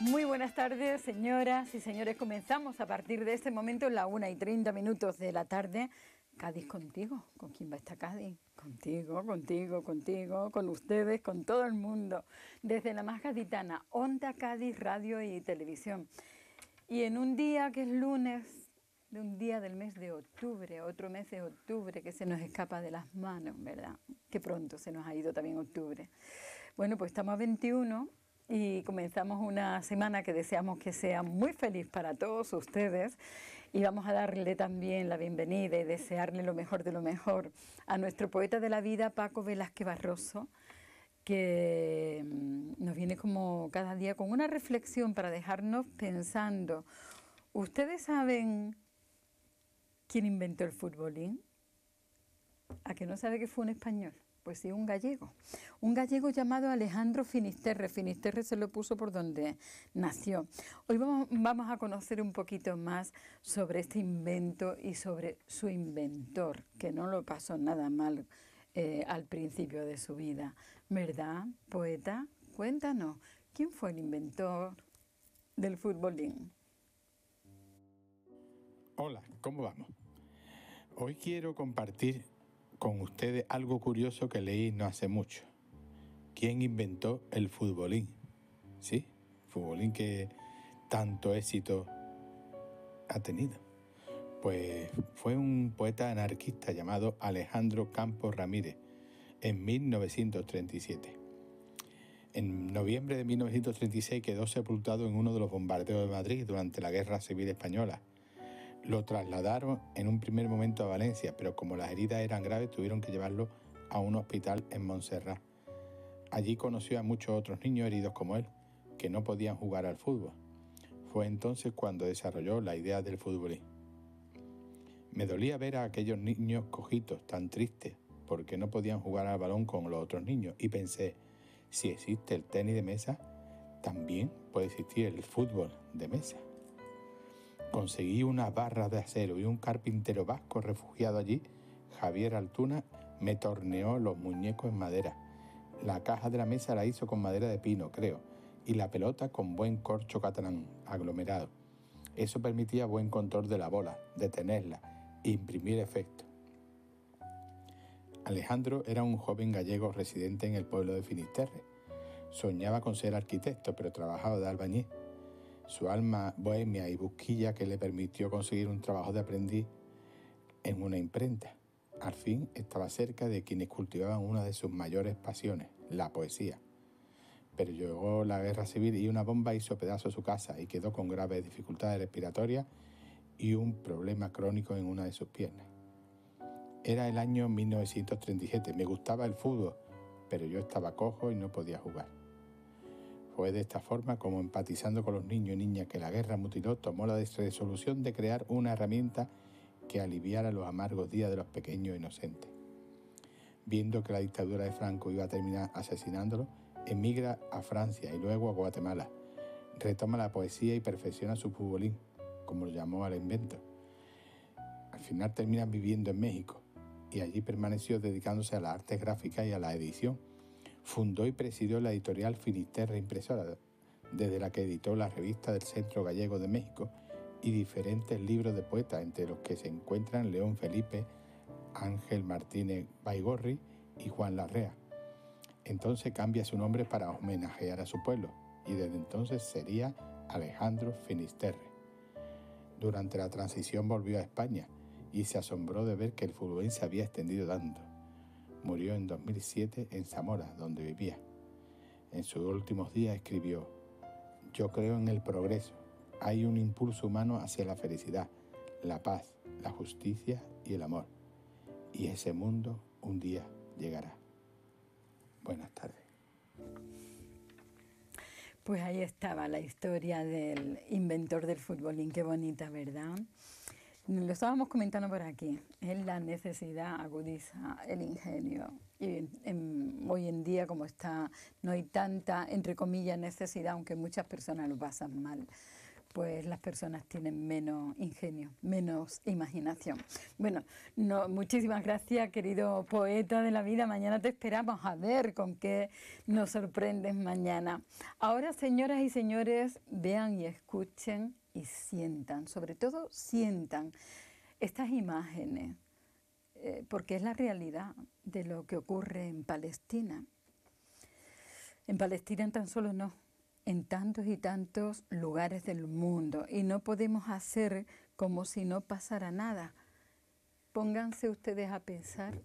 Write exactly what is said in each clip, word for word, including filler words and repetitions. Muy buenas tardes, señoras y señores. Comenzamos a partir de este momento, la una y treinta minutos de la tarde. Cádiz contigo. ¿Con quién va esta Cádiz? Contigo, contigo, contigo, con ustedes, con todo el mundo. Desde la más gaditana, Onda Cádiz Radio y Televisión. Y en un día que es lunes, de un día del mes de octubre, otro mes de octubre que se nos escapa de las manos, ¿verdad? Que pronto se nos ha ido también octubre. Bueno, pues estamos a veintiuno... y comenzamos una semana que deseamos que sea muy feliz para todos ustedes, y vamos a darle también la bienvenida y desearle lo mejor de lo mejor a nuestro poeta de la vida, Paco Velázquez Barroso, que nos viene como cada día con una reflexión para dejarnos pensando. ¿Ustedes saben quién inventó el futbolín? ¿A que no sabe que fue un español? Pues sí, un gallego. Un gallego llamado Alejandro Finisterre. Finisterre se lo puso por donde nació. Hoy vamos, vamos a conocer un poquito más sobre este invento y sobre su inventor, que no lo pasó nada mal eh, al principio de su vida. ¿Verdad, poeta? Cuéntanos, ¿quién fue el inventor del futbolín? Hola, ¿cómo vamos? Hoy quiero compartir con ustedes algo curioso que leí no hace mucho. ¿Quién inventó el futbolín? Sí, futbolín que tanto éxito ha tenido. Pues fue un poeta anarquista llamado Alejandro Campo Ramírez en mil novecientos treinta y siete. En noviembre de mil novecientos treinta y seis quedó sepultado en uno de los bombardeos de Madrid durante la Guerra Civil Española. Lo trasladaron en un primer momento a Valencia, pero como las heridas eran graves, tuvieron que llevarlo a un hospital en Montserrat. Allí conoció a muchos otros niños heridos como él, que no podían jugar al fútbol. Fue entonces cuando desarrolló la idea del futbolín. Me dolía ver a aquellos niños cojitos tan tristes, porque no podían jugar al balón con los otros niños, y pensé, si existe el tenis de mesa, también puede existir el fútbol de mesa. Conseguí unas barras de acero y un carpintero vasco refugiado allí, Javier Altuna, me torneó los muñecos en madera. La caja de la mesa la hizo con madera de pino, creo, y la pelota con buen corcho catalán aglomerado. Eso permitía buen control de la bola, detenerla, imprimir efecto. Alejandro era un joven gallego residente en el pueblo de Finisterre. Soñaba con ser arquitecto, pero trabajaba de albañil. Su alma bohemia y busquilla que le permitió conseguir un trabajo de aprendiz en una imprenta. Al fin estaba cerca de quienes cultivaban una de sus mayores pasiones, la poesía. Pero llegó la Guerra Civil y una bomba hizo pedazo su casa y quedó con graves dificultades respiratorias y un problema crónico en una de sus piernas. Era el año mil novecientos treinta y siete, me gustaba el fútbol, pero yo estaba cojo y no podía jugar. Fue de esta forma como, empatizando con los niños y niñas que la guerra mutiló, tomó la resolución de crear una herramienta que aliviara los amargos días de los pequeños inocentes. Viendo que la dictadura de Franco iba a terminar asesinándolo, emigra a Francia y luego a Guatemala. Retoma la poesía y perfecciona su futbolín, como lo llamó al invento. Al final termina viviendo en México y allí permaneció dedicándose a las artes gráficas y a la edición. Fundó y presidió la editorial Finisterre Impresora, desde la que editó la revista del Centro Gallego de México y diferentes libros de poetas, entre los que se encuentran León Felipe, Ángel Martínez Baigorri y Juan Larrea. Entonces cambia su nombre para homenajear a su pueblo y desde entonces sería Alejandro Finisterre. Durante la transición volvió a España y se asombró de ver que el fútbol se había extendido tanto. Murió en dos mil siete en Zamora, donde vivía. En sus últimos días escribió: yo creo en el progreso. Hay un impulso humano hacia la felicidad, la paz, la justicia y el amor. Y ese mundo un día llegará. Buenas tardes. Pues ahí estaba la historia del inventor del futbolín. Qué bonita, ¿verdad? Lo estábamos comentando por aquí, es la necesidad agudiza el ingenio. Y en, en, hoy en día, como está, no hay tanta, entre comillas, necesidad, aunque muchas personas lo pasan mal. pues las personas tienen menos ingenio, menos imaginación. Bueno, no, muchísimas gracias, querido poeta de la vida. Mañana te esperamos a ver con qué nos sorprendes mañana. Ahora, señoras y señores, vean y escuchen y sientan, sobre todo sientan estas imágenes, eh, porque es la realidad de lo que ocurre en Palestina. En Palestina tan solo no, en tantos y tantos lugares del mundo, y no podemos hacer como si no pasara nada. Pónganse ustedes a pensar,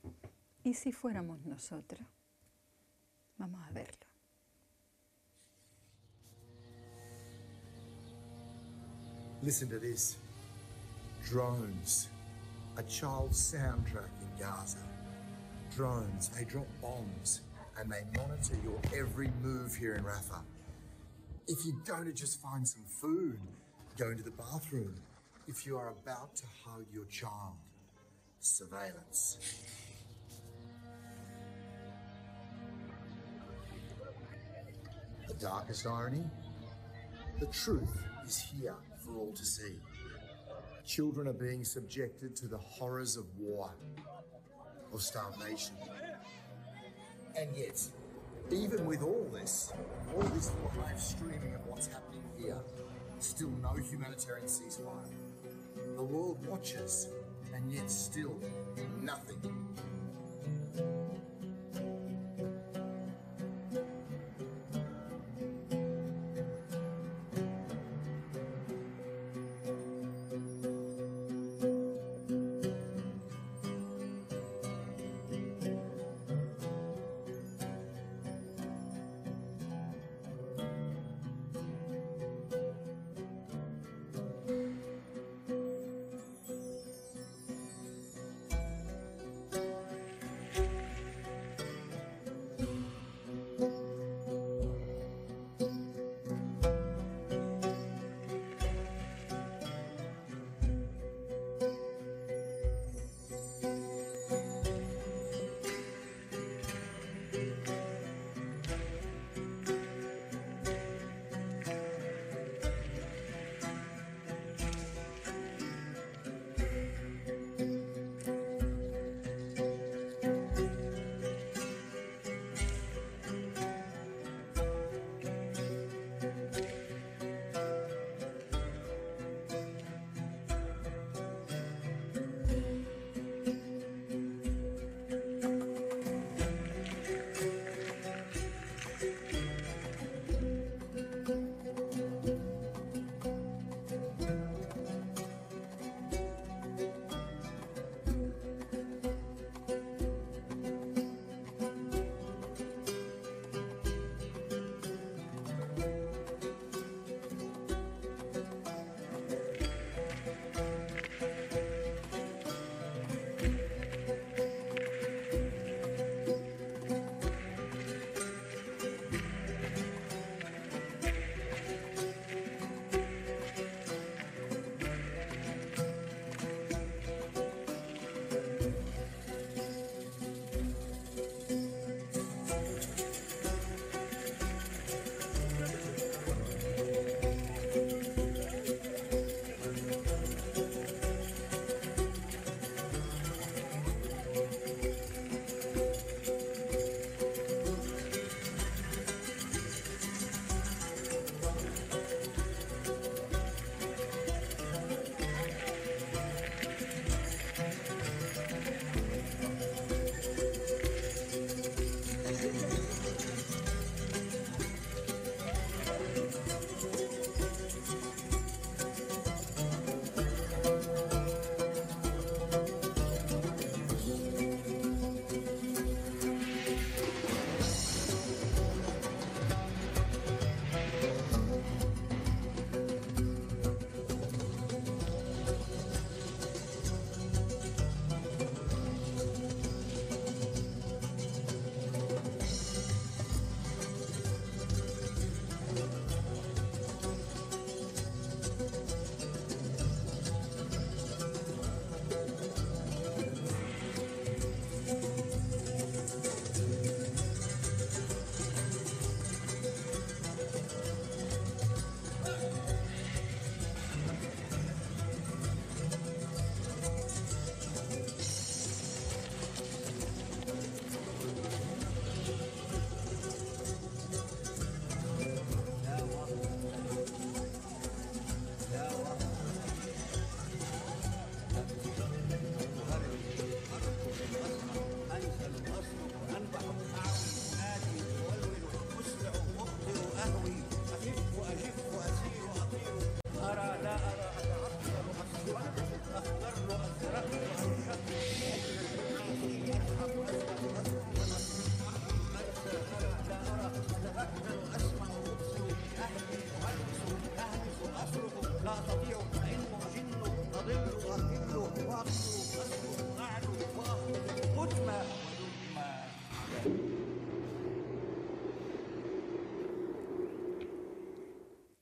¿y si fuéramos nosotros? Vamos a verlo. Listen to this. Drones. A child soundtrack in Gaza. Drones, they drop bombs and they monitor your every move here in Rafah. If you don't just find some food, go into the bathroom. If you are about to hug your child, surveillance. The darkest irony? The truth is here for all to see. Children are being subjected to the horrors of war, of starvation. And yet, even with all this, all this live streaming of what's happening here, still no humanitarian ceasefire. The world watches, and yet still nothing.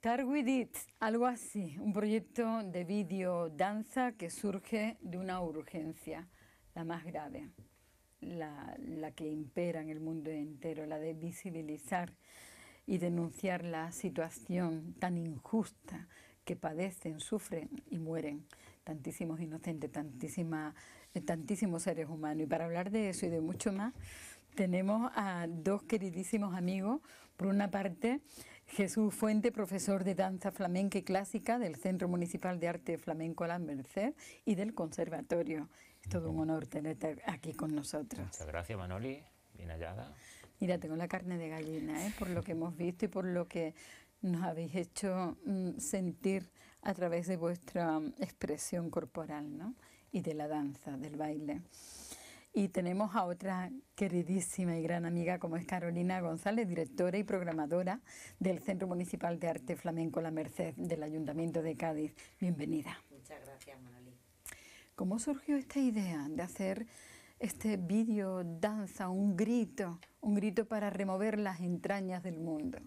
Target It, algo así, un proyecto de vídeo danza que surge de una urgencia, la más grave, la, la que impera en el mundo entero, la de visibilizar y denunciar la situación tan injusta que padecen, sufren y mueren tantísimos inocentes, tantísima, tantísimos seres humanos. Y para hablar de eso y de mucho más, tenemos a dos queridísimos amigos. Por una parte, Jesús Fuentes, profesor de danza flamenca y clásica del Centro Municipal de Arte Flamenco La Merced y del Conservatorio. Es todo un honor tenerte aquí con nosotros. Muchas gracias, Manolí. Bien hallada. Mira, tengo la carne de gallina, ¿eh? Por lo que hemos visto y por lo que nos habéis hecho mm, sentir a través de vuestra expresión corporal, ¿no? Y de la danza, del baile. Y tenemos a otra queridísima y gran amiga como es Carolina González, directora y programadora del Centro Municipal de Arte Flamenco La Merced del Ayuntamiento de Cádiz. Bienvenida. Muchas gracias, Manolí. ¿Cómo surgió esta idea de hacer este vídeo danza, un grito, un grito para remover las entrañas del mundo?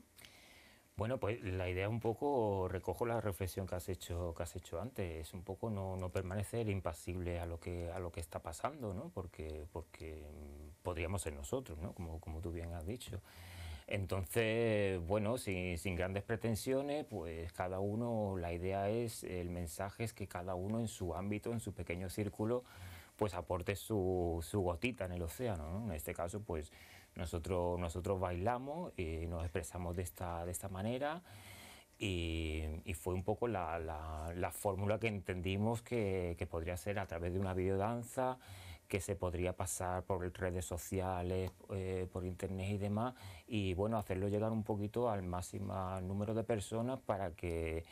Bueno, pues la idea un poco, recojo la reflexión que has hecho, que has hecho antes, es un poco no, no permanecer impasible a lo que, a lo que está pasando, ¿no? Porque, porque podríamos ser nosotros, ¿no? Como, como tú bien has dicho. Entonces, bueno, sin, sin grandes pretensiones, pues cada uno, la idea es, el mensaje es que cada uno en su ámbito, en su pequeño círculo, pues aporte su, su gotita en el océano, ¿no? En este caso, pues Nosotros, nosotros bailamos y nos expresamos de esta, de esta manera y, y fue un poco la, la, la fórmula que entendimos que, que podría ser a través de una videodanza, que se podría pasar por redes sociales, eh, por internet y demás, y bueno, hacerlo llegar un poquito al máximo número de personas para que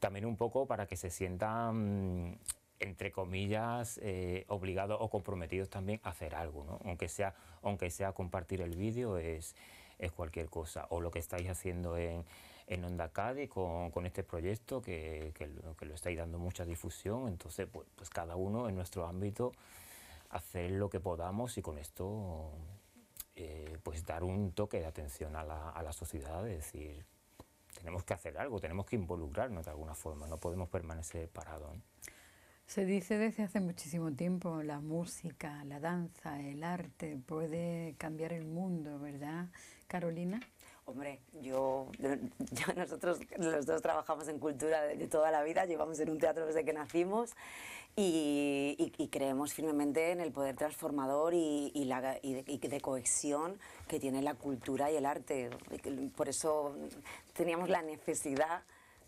también un poco para que se sientan, entre comillas, eh, obligados o comprometidos también a hacer algo, ¿no? Aunque sea, aunque sea compartir el vídeo, es, es cualquier cosa. O lo que estáis haciendo en, en Onda Cádiz con, con este proyecto, que, que, lo, que lo estáis dando mucha difusión. Entonces, pues, pues cada uno en nuestro ámbito hacer lo que podamos y con esto eh, pues dar un toque de atención a la, a la sociedad, es decir, tenemos que hacer algo, tenemos que involucrarnos de alguna forma, no podemos permanecer parados, ¿eh? Se dice desde hace muchísimo tiempo, la música, la danza, el arte puede cambiar el mundo, ¿verdad, Carolina? Hombre, yo, yo nosotros los dos trabajamos en cultura de, de toda la vida, llevamos en un teatro desde que nacimos y, y, y creemos firmemente en el poder transformador y, y, la, y, de, y de cohesión que tiene la cultura y el arte. Por eso teníamos la necesidad,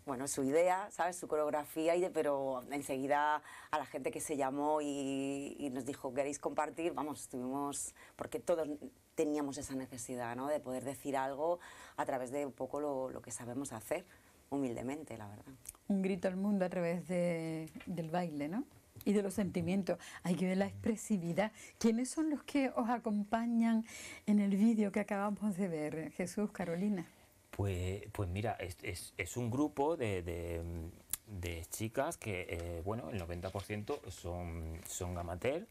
bueno, su idea, ¿sabes? Su coreografía, y de, pero enseguida a la gente que se llamó y, y nos dijo, ¿queréis compartir? Vamos, estuvimos, porque todos teníamos esa necesidad, ¿no? De poder decir algo a través de un poco lo, lo que sabemos hacer, humildemente, la verdad. Un grito al mundo a través de, del baile, ¿no? Y de los sentimientos. Hay que ver la expresividad. ¿Quiénes son los que os acompañan en el vídeo que acabamos de ver, Jesús, Carolina? Pues, pues mira, es, es, es un grupo de, de, de chicas que, eh, bueno, el noventa por ciento son, son amateur,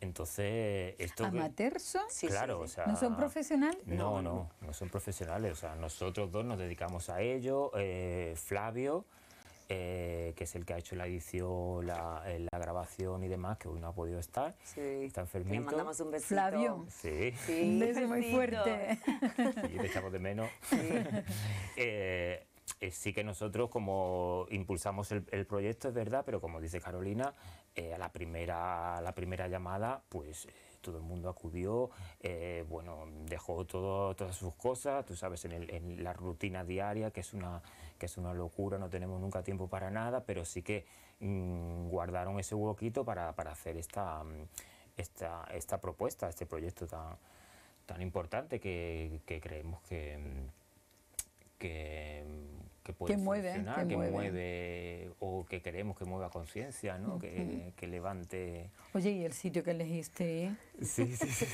entonces... Esto ¿Amateur son? Sí, claro, sí, sí. O sea, ¿no son profesionales? No, no, no son profesionales, o sea, nosotros dos nos dedicamos a ello, eh, Flavio, eh, que es el que ha hecho la edición, la, eh, la grabación y demás, que hoy no ha podido estar, sí, está enfermito. Le mandamos un besito. Flavio, sí, sí, un beso muy fuerte. Y te echamos de menos. Sí. eh, eh, sí que nosotros como impulsamos el, el proyecto, es verdad, pero como dice Carolina, eh, a la primera, a la primera llamada, pues... todo el mundo acudió, eh, bueno, dejó todo, todas sus cosas, tú sabes, en, el, en la rutina diaria, que es, una, que es una locura, no tenemos nunca tiempo para nada, pero sí que mmm, guardaron ese huequito para, para hacer esta, esta, esta propuesta, este proyecto tan, tan importante que, que creemos que, que, que puede que mueve, funcionar, que, que mueve. mueve, o que queremos que mueva conciencia, ¿no? Uh-huh. que, que levante... Oye, ¿y el sitio que elegiste? Sí, sí, sí.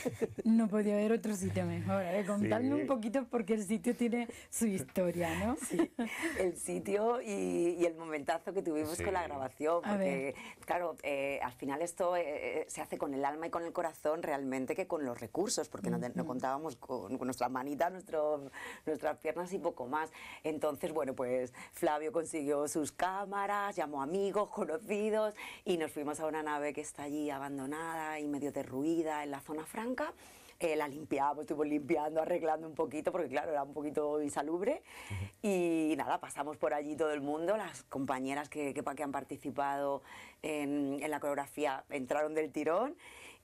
No podía haber otro sitio mejor. A ver, contadme sí. un poquito, porque el sitio tiene su historia, ¿no? Sí, el sitio y, y el momentazo que tuvimos sí. con la grabación. Porque, claro, eh, al final esto eh, se hace con el alma y con el corazón realmente, que con los recursos, porque uh-huh. no, no contábamos con, con nuestras manitas, nuestro, nuestras piernas y poco más. Entonces, bueno, pues Flavio consiguió sus cámaras, llamó amigos, conocidos, y nos fuimos a una nave que está allí abandonada y medio derruida, en la zona franca. Eh, la limpiamos, estuvimos limpiando, arreglando un poquito, porque claro, era un poquito insalubre. Y nada, pasamos por allí todo el mundo, las compañeras que, que, que han participado en, en la coreografía entraron del tirón.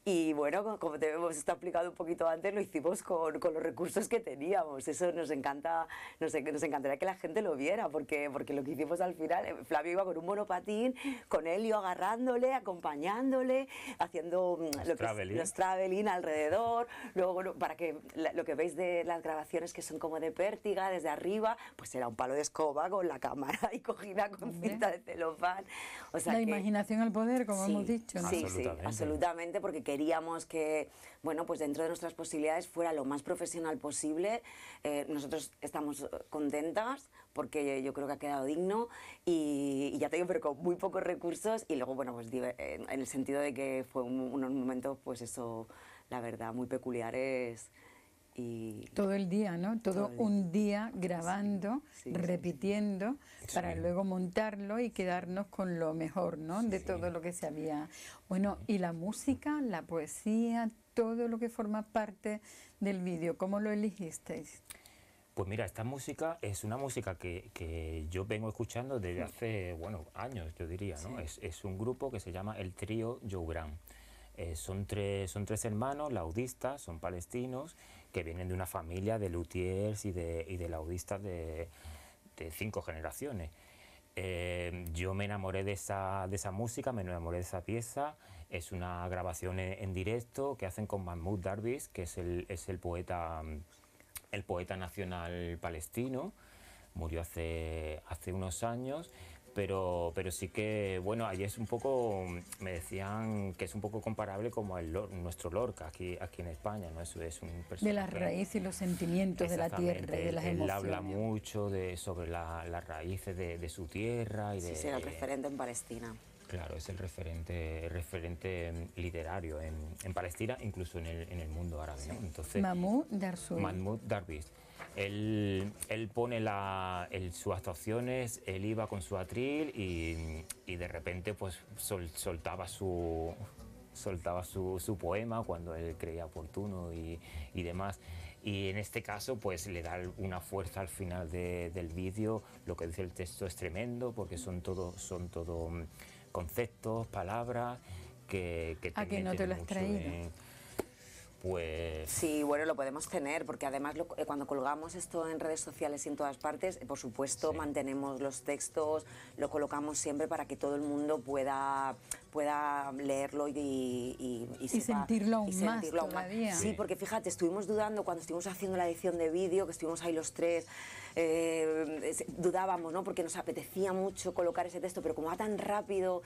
Y bueno, como te hemos explicado un poquito antes, lo hicimos con, con los recursos que teníamos. Eso nos encanta, nos, nos encantaría que la gente lo viera, porque, porque lo que hicimos al final, Flavio iba con un monopatín, con Helio agarrándole, acompañándole, haciendo los, lo traveling. Es, los traveling alrededor. Luego, bueno, para que la, lo que veis de las grabaciones, que son como de pértiga, desde arriba, pues era un palo de escoba con la cámara y cogida con Hombre. cinta de celofán. O sea, la que, imaginación al poder, como sí, hemos dicho. ¿No? Sí, absolutamente. Sí, absolutamente, porque que queríamos que, bueno, pues dentro de nuestras posibilidades fuera lo más profesional posible. Eh, nosotros estamos contentas porque yo creo que ha quedado digno y, y ya te digo, pero con muy pocos recursos. Y luego, bueno, pues en el sentido de que fue un, unos momentos, pues eso, la verdad, muy peculiares. Y todo el día, ¿no? Todo, todo el... un día grabando, sí, sí, repitiendo, sí. para luego montarlo y quedarnos con lo mejor, ¿no? Sí. De todo lo que se había... Bueno, y la música, la poesía, todo lo que forma parte del vídeo, ¿cómo lo elegisteis? Pues mira, esta música es una música que, que yo vengo escuchando desde hace, bueno, años, yo diría, ¿no? Sí. Es, es un grupo que se llama el trío Yourán. Eh, son, tres, son tres hermanos laudistas, son palestinos, que vienen de una familia de luthiers y de, y de laudistas de, de cinco generaciones. Eh, yo me enamoré de esa, de esa música, me enamoré de esa pieza. Es una grabación en, en directo que hacen con Mahmoud Darwish, que es el, es el, poeta, el poeta nacional palestino. Murió hace, hace unos años. Pero, pero sí que, bueno, ahí es un poco, me decían que es un poco comparable como a nuestro Lorca aquí, aquí en España, ¿no? Eso es un personaje. De las raíces y los sentimientos de la tierra y de las él, emociones. Él habla mucho de, sobre la, las raíces de, de su tierra. Y de, sí, sí, el referente en Palestina. Claro, es el referente, el referente literario en, en Palestina, incluso en el, en el mundo árabe, ¿no? Entonces, Mahmoud Darwish. Mahmoud Darwish. Él, él pone la, él, sus actuaciones, él iba con su atril y, y de repente pues sol, soltaba su... soltaba su, su poema cuando él creía oportuno y, y demás. Y en este caso, pues le da una fuerza al final de, del vídeo. Lo que dice el texto es tremendo, porque son todo, son todo conceptos, palabras que... que ¿A que no te lo has traído? En, Pues... Sí, bueno, lo podemos tener, porque además lo, eh, cuando colgamos esto en redes sociales y en todas partes, eh, por supuesto, sí. mantenemos los textos, lo colocamos siempre para que todo el mundo pueda, pueda leerlo y, y, y, y, sepa, y sentirlo aún y sentirlo más todavía. Sí, sí, porque fíjate, estuvimos dudando cuando estuvimos haciendo la edición de vídeo, que estuvimos ahí los tres, eh, dudábamos, ¿no? Porque nos apetecía mucho colocar ese texto, pero como va tan rápido,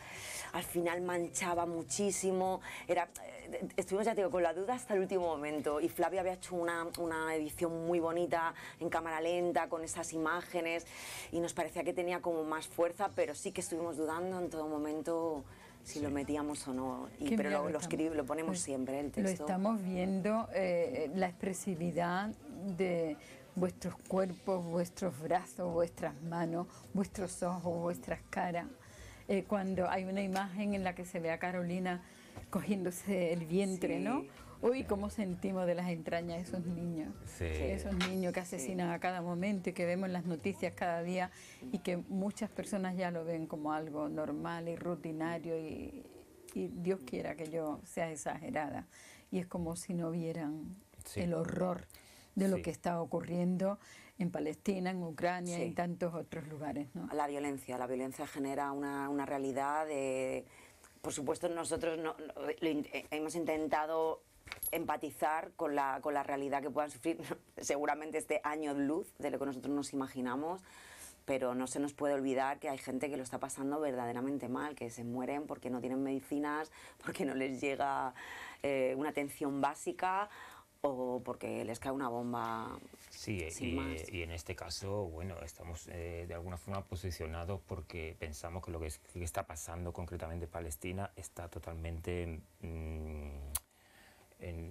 al final manchaba muchísimo. Era, eh, estuvimos, ya te digo, con la duda hasta el último momento, y Flavio había hecho una, una edición muy bonita en cámara lenta con esas imágenes y nos parecía que tenía como más fuerza, pero sí que estuvimos dudando en todo momento si sí. lo metíamos o no, y, pero lo, lo, escribí, lo ponemos pues, siempre el texto. Lo estamos viendo, eh, la expresividad de vuestros cuerpos, vuestros brazos, vuestras manos, vuestros ojos, vuestras caras. Eh, cuando hay una imagen en la que se ve a Carolina cogiéndose el vientre, sí. ¿no? Uy, cómo sentimos de las entrañas esos niños, sí. esos niños que asesinan sí. a cada momento y que vemos en las noticias cada día y que muchas personas ya lo ven como algo normal y rutinario y, y Dios quiera que yo sea exagerada. Y es como si no vieran sí. el horror de lo sí. que está ocurriendo en Palestina, en Ucrania sí. y en tantos otros lugares, ¿no? La violencia, la violencia genera una, una realidad de... Por supuesto, nosotros no, no, lo in, hemos intentado... empatizar con la, con la realidad que puedan sufrir seguramente este año luz de lo que nosotros nos imaginamos, pero no se nos puede olvidar que hay gente que lo está pasando verdaderamente mal, que se mueren porque no tienen medicinas, porque no les llega eh, una atención básica o porque les cae una bomba. Sí, sin y, más. Y en este caso, bueno, estamos eh, de alguna forma posicionados porque pensamos que lo que, es, que está pasando concretamente en Palestina está totalmente... Mmm,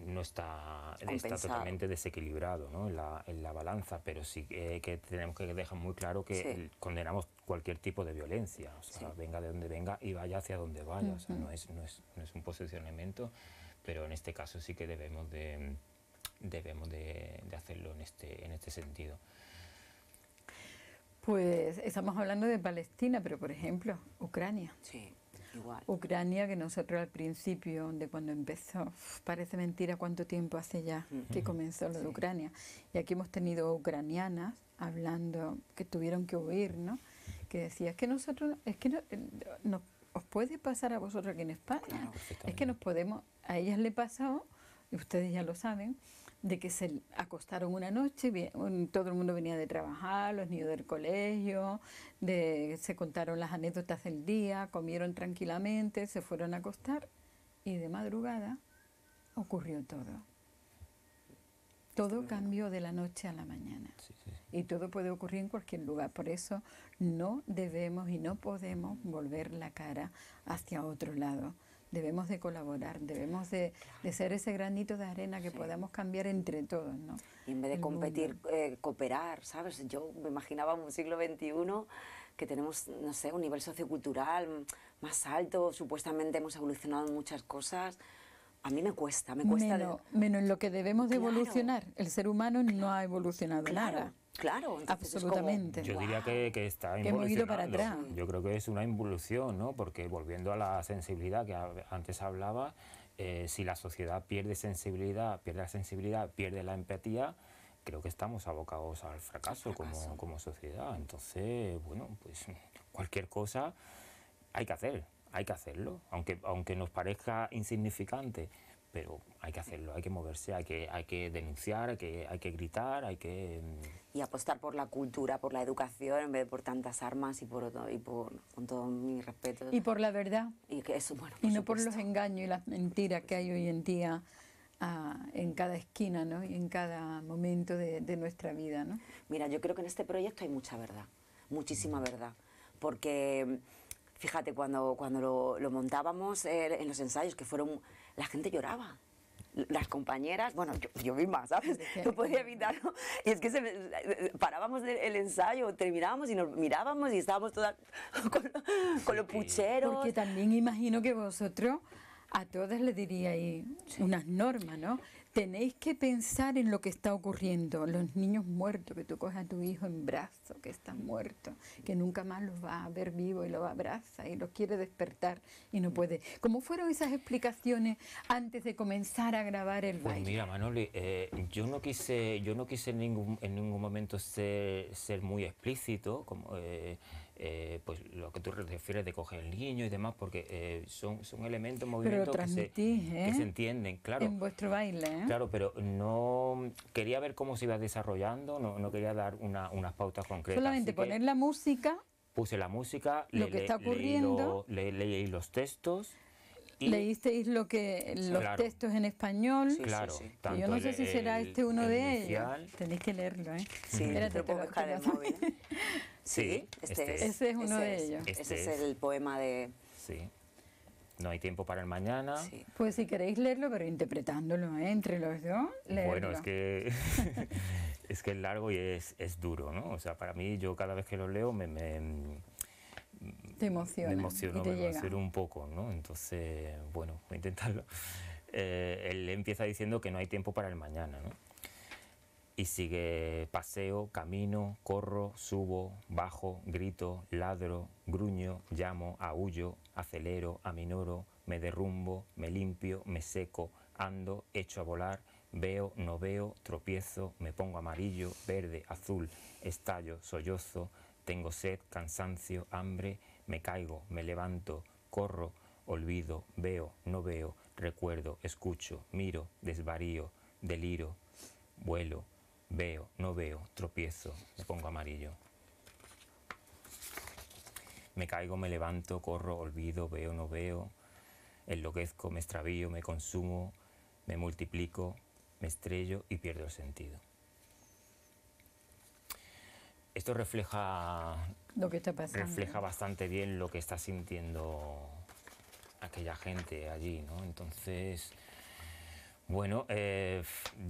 no está, está totalmente desequilibrado, ¿no? en, la, en la balanza, pero sí eh, que tenemos que dejar muy claro que sí. Condenamos cualquier tipo de violencia, o sea, sí. venga de donde venga y vaya hacia donde vaya, uh-huh. o sea, no es, no es, no es un posicionamiento, pero en este caso sí que debemos de, debemos de, de hacerlo en este, en este sentido. Pues estamos hablando de Palestina, pero por ejemplo, Ucrania. Sí, igual. Ucrania, que nosotros al principio, de cuando empezó, parece mentira cuánto tiempo hace ya que comenzó lo de Ucrania. Y aquí hemos tenido ucranianas hablando, que tuvieron que huir, ¿no? Que decía, es que nosotros, es que no, no, os puede pasar a vosotros aquí en España. Claro, es que nos podemos, a ellas le pasó, y ustedes ya lo saben, de que se acostaron una noche, todo el mundo venía de trabajar, los niños del colegio, de, se contaron las anécdotas del día, comieron tranquilamente, se fueron a acostar y de madrugada ocurrió todo. Todo cambió de la noche a la mañana. Sí, sí. Y todo puede ocurrir en cualquier lugar. Por eso no debemos y no podemos volver la cara hacia otro lado. Debemos de colaborar, debemos de, de ser ese granito de arena que sí. podamos cambiar entre todos, ¿no? Y en vez de el competir, eh, cooperar, ¿sabes? Yo me imaginaba en un siglo veintiuno que tenemos, no sé, un nivel sociocultural más alto, supuestamente hemos evolucionado en muchas cosas. A mí me cuesta, me cuesta... Menos, de... menos en lo que debemos de claro. evolucionar. El ser humano no ha evolucionado claro. nada. Claro, absolutamente. Como, yo diría que, que está que hemos ido para atrás. Yo creo que es una involución, ¿no? Porque volviendo a la sensibilidad que antes hablaba, eh, si la sociedad pierde sensibilidad, pierde la sensibilidad, pierde la empatía, creo que estamos abocados al fracaso, fracaso. Como, como sociedad. Entonces, bueno, pues cualquier cosa hay que hacer, hay que hacerlo, aunque, aunque nos parezca insignificante. Pero hay que hacerlo, hay que moverse, hay que, hay que denunciar, hay que, hay que gritar, hay que... Y apostar por la cultura, por la educación, en vez de por tantas armas y por, y por con todo mi respeto. Y por la verdad. Y, que eso, bueno, por y no por los engaños y las mentiras que hay hoy en día a, en cada esquina, ¿no? Y en cada momento de, de nuestra vida, ¿no? Mira, yo creo que en este proyecto hay mucha verdad, muchísima verdad, porque... Fíjate, cuando, cuando lo, lo montábamos eh, en los ensayos, que fueron... La gente lloraba. Las compañeras... Bueno, yo, yo misma, ¿sabes? No podía evitarlo. Y es que se me, parábamos el ensayo, terminábamos y nos mirábamos y estábamos todas con, con los pucheros. Porque también imagino que vosotros a todas les diríais sí. unas normas, ¿no? Tenéis que pensar en lo que está ocurriendo. Los niños muertos, que tú coges a tu hijo en brazos, que está muerto, que nunca más los va a ver vivo y los abraza y los quiere despertar y no puede. ¿Cómo fueron esas explicaciones antes de comenzar a grabar el baile? Pues mira, Manoli, eh, yo no quise, yo no quise en ningún, en ningún momento ser, ser muy explícito, como eh, eh, pues lo que tú refieres de coger el niño y demás, porque eh, son, son elementos, movimientos. Pero Lo transmitís, que, se, ¿eh? que se entienden, claro. En vuestro baile, ¿eh? Claro, pero no quería ver cómo se iba desarrollando, no, no quería dar una, unas pautas concretas. Solamente poner la música. Puse la música, lo le, que está ocurriendo, leí, lo, le, leí los textos. Y leísteis lo que los claro. textos en español. Sí, claro. Sí, sí. Tanto yo no sé el, si será este uno el de inicial. Ellos. Tenéis que leerlo, ¿eh? Sí, espérate, te puedo buscar el móvil. ¿Eh? Sí, este, este es, ese es uno ese de es, ellos. Este ese es, es el poema de. Sí. No hay tiempo para el mañana. Sí. Pues si queréis leerlo, pero interpretándolo, ¿eh? Entre los dos, leerlo. Bueno, es que es que es largo y es, es duro, ¿no? O sea, para mí, yo cada vez que lo leo me... me te emociona. Me emociono, me emociono un poco, ¿no? Entonces, bueno, voy a intentarlo. Eh, él empieza diciendo que no hay tiempo para el mañana, ¿no? Y sigue: paseo, camino, corro, subo, bajo, grito, ladro, gruño, llamo, aullo, acelero, aminoro, me derrumbo, me limpio, me seco, ando, echo a volar, veo, no veo, tropiezo, me pongo amarillo, verde, azul, estallo, sollozo, tengo sed, cansancio, hambre, me caigo, me levanto, corro, olvido, veo, no veo, recuerdo, escucho, miro, desvarío, deliro, vuelo, veo, no veo, tropiezo, me pongo amarillo. me caigo, me levanto, corro, olvido, veo, no veo, enloquezco, me extravío, me consumo, me multiplico, me estrello y pierdo el sentido. Esto refleja, lo que está pasando. refleja bastante bien lo que está sintiendo aquella gente allí, ¿no? Entonces, bueno, eh,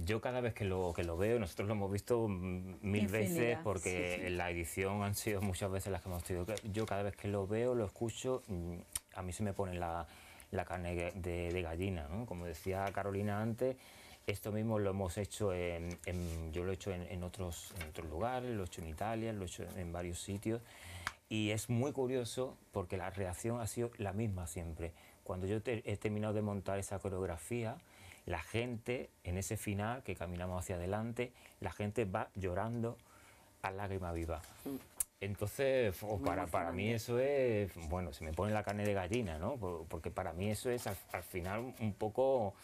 yo cada vez que lo, que lo veo, nosotros lo hemos visto mil Infinidad, veces, porque sí, sí. en la edición han sido muchas veces las que hemos tenido. Yo cada vez que lo veo, lo escucho, a mí se me pone la, la carne de, de gallina, ¿no? Como decía Carolina antes, esto mismo lo hemos hecho, en, en, yo lo he hecho en, en, otros, en otros lugares, lo he hecho en Italia, lo he hecho en, en varios sitios, y es muy curioso porque la reacción ha sido la misma siempre. Cuando yo te, he terminado de montar esa coreografía, la gente, en ese final, que caminamos hacia adelante, la gente va llorando a lágrima viva. Entonces, oh, para, para mí eso es, bueno, se me pone la carne de gallina, ¿no? Porque para mí eso es, al, al final, un poco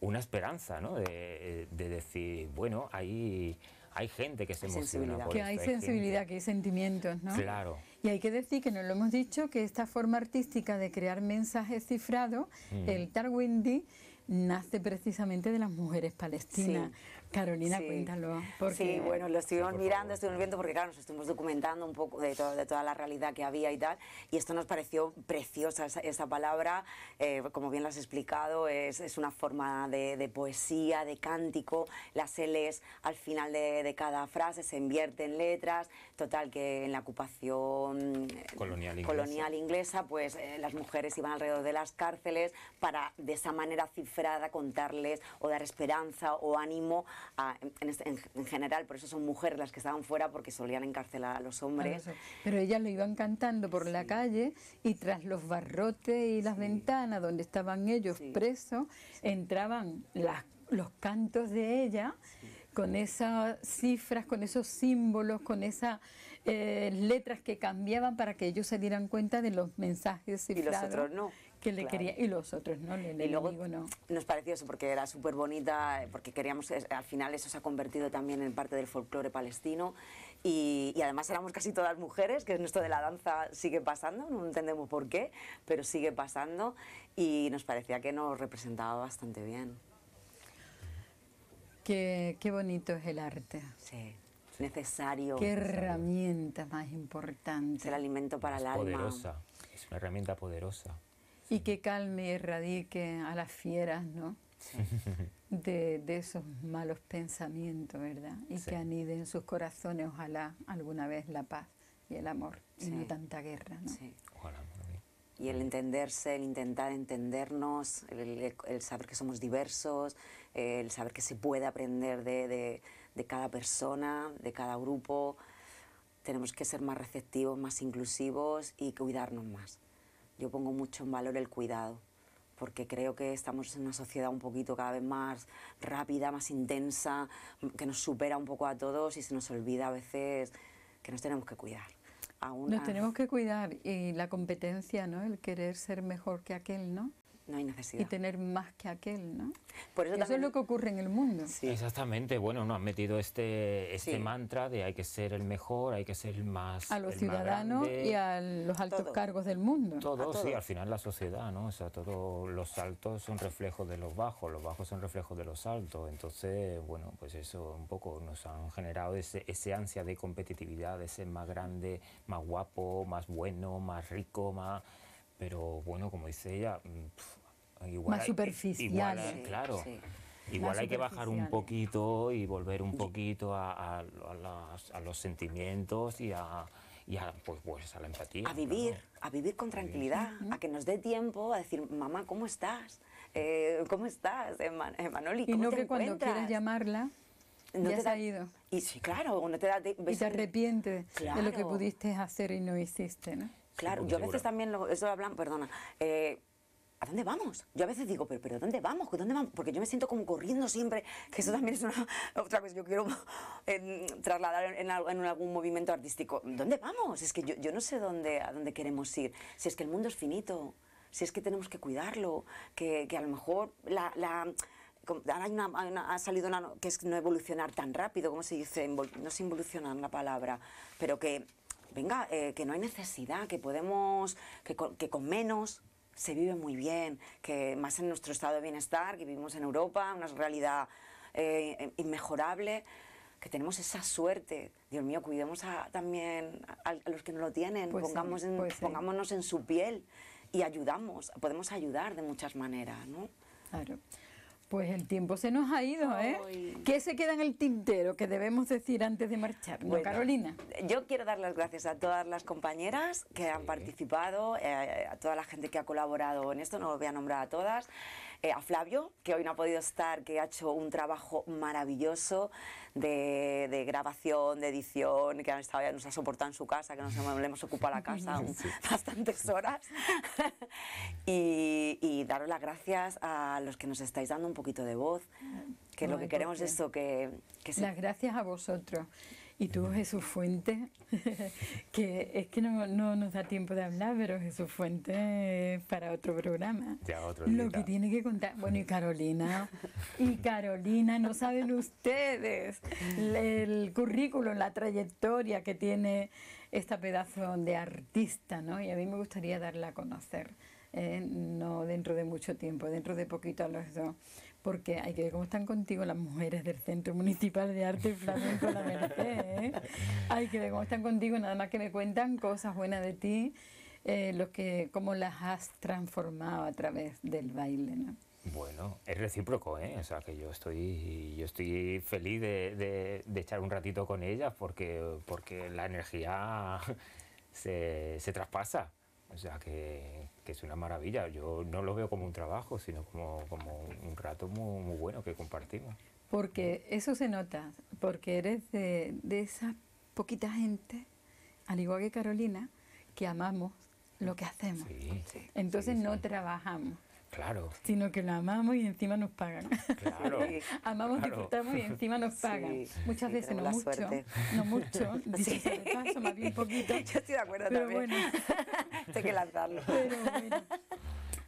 una esperanza, ¿no? De, de decir, bueno, hay, hay gente que se emociona por esto. Que hay sensibilidad, que hay sentimientos, ¿no? Claro. Y hay que decir, que nos lo hemos dicho, que esta forma artística de crear mensajes cifrados, mm. el Tarwindi, nace precisamente de las mujeres palestinas. Sí. Carolina, sí. cuéntalo. Porque... Sí, bueno, lo estuvimos sí, mirando, estuvimos viendo, porque claro, nos estuvimos documentando un poco de, todo, de toda la realidad que había y tal, y esto nos pareció preciosa, esa, esa palabra, eh, como bien lo has explicado, es, es una forma de, de poesía, de cántico, las L's al final de, de cada frase se invierte en letras, total, que en la ocupación colonial inglesa, colonial inglesa pues eh, las mujeres iban alrededor de las cárceles para de esa manera cifrada contarles o dar esperanza o ánimo a, en, en, en general, por eso son mujeres las que estaban fuera, porque solían encarcelar a los hombres. Claro, pero ellas lo iban cantando por sí. la calle, y tras los barrotes y las sí. ventanas donde estaban ellos sí. presos, sí. entraban las, los cantos de ellas, sí. con esas cifras, con esos símbolos, con esas eh, letras que cambiaban para que ellos se dieran cuenta de los mensajes cifrados. Y los otros no. Que le claro. quería, y los otros no, le, le y luego, digo no. Nos pareció eso, porque era súper bonita, porque queríamos, al final eso se ha convertido también en parte del folclore palestino, y, y además éramos casi todas mujeres, que esto de la danza sigue pasando, no entendemos por qué, pero sigue pasando, y nos parecía que nos representaba bastante bien. Qué, qué bonito es el arte. Sí. Sí. Necesario. Qué necesario. Herramienta más importante. Es el alimento para el alma. Poderosa. Es una herramienta poderosa. Y que calme y erradique a las fieras, ¿no? Sí. De, de esos malos pensamientos, ¿verdad? Y sí. que anide en sus corazones, ojalá, alguna vez la paz y el amor, sí. y no tanta guerra, ¿no? Sí. Ojalá. Y el entenderse, el intentar entendernos, el, el saber que somos diversos, el saber que se puede aprender de, de, de cada persona, de cada grupo. Tenemos que ser más receptivos, más inclusivos y cuidarnos más. Yo pongo mucho en valor el cuidado, porque creo que estamos en una sociedad un poquito cada vez más rápida, más intensa, que nos supera un poco a todos y se nos olvida a veces que nos tenemos que cuidar. Aún nos a... tenemos que cuidar, y la competencia, ¿no? El querer ser mejor que aquel, ¿no? No hay necesidad. Y tener más que aquel, ¿no? Por eso, eso también... es lo que ocurre en el mundo. Sí. Exactamente. Bueno, nos han metido este, este sí. mantra de hay que ser el mejor, hay que ser el más A los ciudadanos y a los altos todo. cargos del mundo. Todo, todo, sí. Al final la sociedad, ¿no? O sea, todos los altos son reflejos de los bajos, los bajos son reflejos de los altos. Entonces, bueno, pues eso un poco nos han generado ese, ese ansia de competitividad, de ser más grande, más guapo, más bueno, más rico, más... Pero bueno, como dice ella, pff, igual más superficial, igual, sí, claro, sí. igual hay que bajar un poquito y volver un poquito a, a, a, las, a los sentimientos y a, y a pues, pues a la empatía, a vivir, claro. a vivir con tranquilidad, sí. a que nos dé tiempo a decir mamá, ¿cómo estás? Eh, ¿Cómo estás, Man Manolí? ¿Cómo y no te que encuentras? Cuando quieras llamarla. No ya te da, ha ido. Y sí, claro, no te da te, y te arrepientes claro. de lo que pudiste hacer y no hiciste, ¿no? Claro, sí, yo a veces también, lo, eso lo hablan, perdona, eh, ¿a dónde vamos? Yo a veces digo, pero, pero ¿dónde vamos? ¿Dónde vamos? Porque yo me siento como corriendo siempre, que eso también es una, otra cosa que yo quiero eh, trasladar en, en algún movimiento artístico. ¿Dónde vamos? Es que yo, yo no sé dónde, a dónde queremos ir, si es que el mundo es finito, si es que tenemos que cuidarlo, que, que a lo mejor la... la Ahora hay una, una, ha salido una que es no evolucionar tan rápido, como se dice, no es involucionar la palabra, pero que venga, eh, que no hay necesidad, que podemos, que con, que con menos se vive muy bien, que más en nuestro estado de bienestar, que vivimos en Europa, una realidad eh, inmejorable, que tenemos esa suerte. Dios mío, cuidemos a, también a, a los que no lo tienen, pues pongamos sí, en, pues pongámonos sí. en su piel y ayudamos, podemos ayudar de muchas maneras, ¿no? Claro. Pues el tiempo se nos ha ido, ¿eh? Ay. ¿Qué se queda en el tintero que debemos decir antes de marchar? Bueno, Carolina. Yo quiero dar las gracias a todas las compañeras que sí. han participado, eh, a toda la gente que ha colaborado en esto, no lo voy a nombrar a todas, eh, a Flavio, que hoy no ha podido estar, que ha hecho un trabajo maravilloso de, de grabación, de edición, que han estado, ya nos ha soportado en su casa, que nos le hemos ocupado la casa sí. bastantes horas. y, y daros las gracias a los que nos estáis dando un poco poquito de voz, que no, lo que queremos es esto, que, que se... Las gracias a vosotros. Y tú, Jesús Fuentes, que es que no, no nos da tiempo de hablar, pero Jesús Fuentes para otro programa. Ya, otro lo que tiene que contar. Bueno, y Carolina, y Carolina, no saben ustedes el, el currículum, la trayectoria que tiene esta pedazo de artista, ¿no? Y a mí me gustaría darla a conocer. Eh, no dentro de mucho tiempo, dentro de poquito a los dos, porque hay que ver cómo están contigo las mujeres del Centro Municipal de Arte Flamenco La Merced, ¿eh? Hay que ver cómo están contigo, nada más que me cuentan cosas buenas de ti, eh, los que, cómo las has transformado a través del baile, ¿no? Bueno, es recíproco, ¿eh? O sea, que yo estoy yo estoy feliz de, de, de echar un ratito con ellas, porque, porque la energía se, se traspasa. O sea, que, que es una maravilla. Yo no lo veo como un trabajo, sino como, como un rato muy, muy bueno que compartimos. Porque eso se nota, porque eres de, de esa poquita gente, al igual que Carolina, que amamos lo que hacemos. Sí, sí, Entonces sí, no sí. trabajamos. Claro. Sino que lo amamos y encima nos pagan. Claro. Amamos, claro. disfrutamos y encima nos pagan. Sí, Muchas sí, veces, no mucho, no mucho, no sí. mucho, más bien poquito. Yo estoy de acuerdo pero también. Bueno. Hay que lanzarlo. Pero bueno.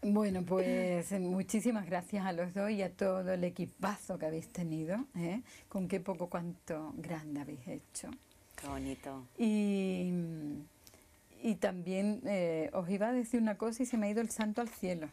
Bueno, pues muchísimas gracias a los dos y a todo el equipazo que habéis tenido, ¿eh? Con qué poco cuánto grande habéis hecho. Qué bonito. Y, y también eh, os iba a decir una cosa y se me ha ido el santo al cielo.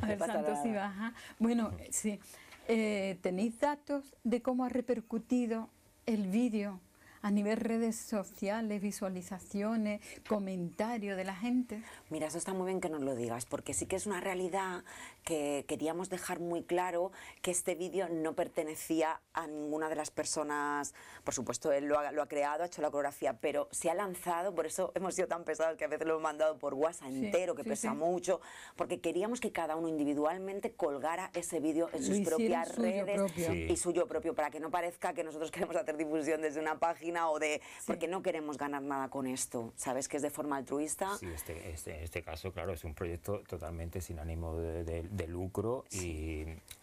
A ver, Santos y baja. Bueno, sí. Eh, ¿Tenéis datos de cómo ha repercutido el vídeo a nivel redes sociales, visualizaciones, comentarios de la gente? Mira, eso está muy bien que nos lo digas, porque sí que es una realidad que queríamos dejar muy claro que este vídeo no pertenecía a ninguna de las personas. Por supuesto, él lo ha, lo ha creado, ha hecho la coreografía, pero se ha lanzado, por eso hemos sido tan pesados que a veces lo hemos mandado por WhatsApp sí, entero, que sí, pesa sí. mucho, porque queríamos que cada uno individualmente colgara ese vídeo en sus propias redes propio. sí. y suyo propio, para que no parezca que nosotros queremos hacer difusión desde una página o de... Sí. Porque no queremos ganar nada con esto, ¿sabes? Que es de forma altruista. Sí, este, este, en este caso, claro, es un proyecto totalmente sin ánimo de, de, de lucro y,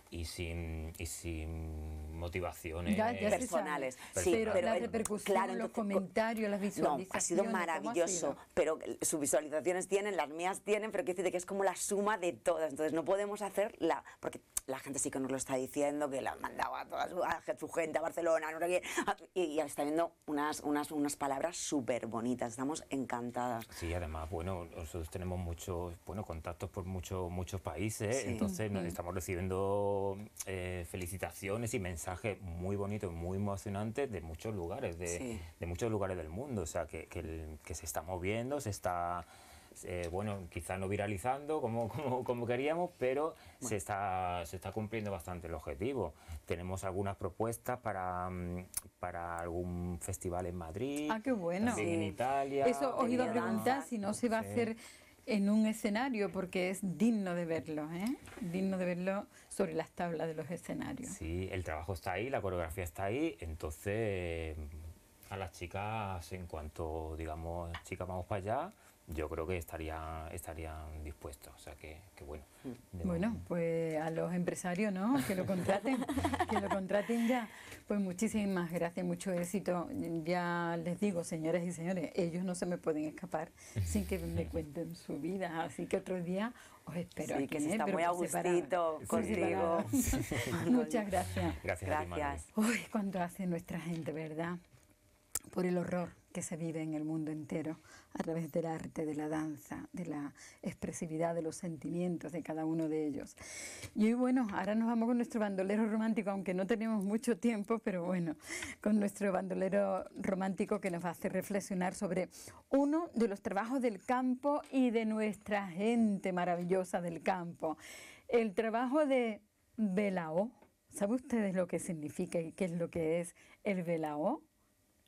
y, sin, y sin motivaciones ya, ya personales. Sí, sí, pero, pero la repercusión, claro, entonces, los comentarios, las visualizaciones... No, ha sido maravilloso, ha sido? pero sus visualizaciones tienen, las mías tienen, pero quiero decirte que es como la suma de todas, entonces no podemos hacer la... Porque la gente sí que nos lo está diciendo, que la han mandado a toda su, a su gente, a Barcelona, no sé qué, y, y está viendo unas, unas, unas palabras súper bonitas, estamos encantadas. Sí, además, bueno, nosotros tenemos muchos bueno, contactos por mucho, muchos países, sí. entonces nos estamos recibiendo eh, felicitaciones y mensajes muy bonitos, muy emocionantes de muchos lugares, de, sí. de muchos lugares del mundo, o sea, que, que, el, que se está moviendo, se está... Eh, bueno, quizá no viralizando como, como, como queríamos, pero bueno. se, está, se está cumpliendo bastante el objetivo. Tenemos algunas propuestas para, para algún festival en Madrid. Ah, qué bueno. También sí. en Italia. Eso os iba a preguntar si no se va sí. a hacer en un escenario, porque es digno de verlo, ¿eh? Digno de verlo sobre las tablas de los escenarios. Sí, el trabajo está ahí, la coreografía está ahí, entonces a las chicas, en cuanto digamos, chicas, vamos para allá, yo creo que estaría, estarían dispuestos, o sea que, que bueno. Bueno, momento. Pues a los empresarios, ¿no? Que lo contraten, que lo contraten ya. Pues muchísimas gracias, mucho éxito. Ya les digo, señoras y señores, ellos no se me pueden escapar sin que me cuenten su vida, así que otro día os espero. Sí, aquí, que se está eh, muy a gustito contigo. Muchas gracias. Gracias. Gracias. A ti, Uy, cuánto hace nuestra gente, ¿verdad? por el horror que se vive en el mundo entero a través del arte, de la danza, de la expresividad, de los sentimientos de cada uno de ellos. Y bueno, ahora nos vamos con nuestro bandolero romántico, aunque no tenemos mucho tiempo, pero bueno, con nuestro bandolero romántico que nos va a hacer reflexionar sobre uno de los trabajos del campo y de nuestra gente maravillosa del campo, el trabajo de Velao. ¿Saben ustedes lo que significa y qué es lo que es el Velao?